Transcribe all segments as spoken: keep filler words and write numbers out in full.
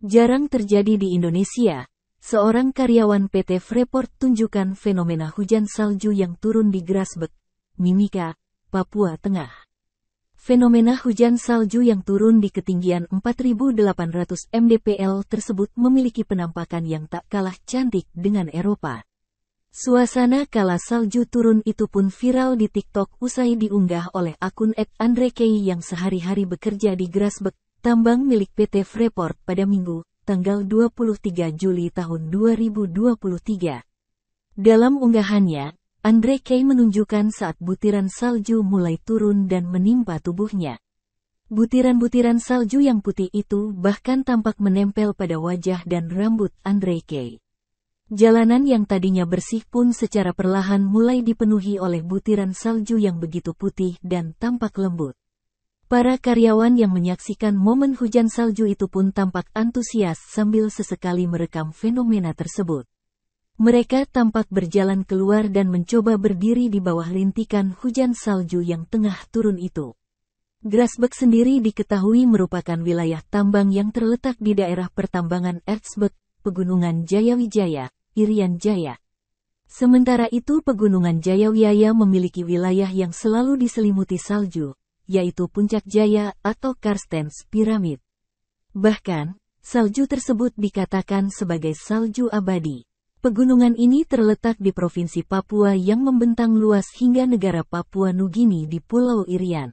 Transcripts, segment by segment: Jarang terjadi di Indonesia, seorang karyawan P T Freeport tunjukkan fenomena hujan salju yang turun di Grasberg, Mimika, Papua Tengah. Fenomena hujan salju yang turun di ketinggian empat ribu delapan ratus mdpl tersebut memiliki penampakan yang tak kalah cantik dengan Eropa. Suasana kala salju turun itu pun viral di TikTok usai diunggah oleh akun et Andre Kei yang sehari-hari bekerja di Grasberg, tambang milik P T Freeport pada Minggu, tanggal dua puluh tiga Juli tahun dua ribu dua puluh tiga. Dalam unggahannya, Andre Kei menunjukkan saat butiran salju mulai turun dan menimpa tubuhnya. Butiran-butiran salju yang putih itu bahkan tampak menempel pada wajah dan rambut Andre Kei. Jalanan yang tadinya bersih pun secara perlahan mulai dipenuhi oleh butiran salju yang begitu putih dan tampak lembut. Para karyawan yang menyaksikan momen hujan salju itu pun tampak antusias sambil sesekali merekam fenomena tersebut. Mereka tampak berjalan keluar dan mencoba berdiri di bawah rintikan hujan salju yang tengah turun itu. Grasberg sendiri diketahui merupakan wilayah tambang yang terletak di daerah pertambangan Erzberg, Pegunungan Jayawijaya, Irian Jaya. Sementara itu Pegunungan Jayawijaya memiliki wilayah yang selalu diselimuti salju, yaitu Puncak Jaya atau Karstens Pyramid. Bahkan, salju tersebut dikatakan sebagai salju abadi. Pegunungan ini terletak di Provinsi Papua yang membentang luas hingga negara Papua Nugini di Pulau Irian.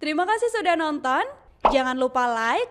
Terima kasih sudah nonton. Jangan lupa like,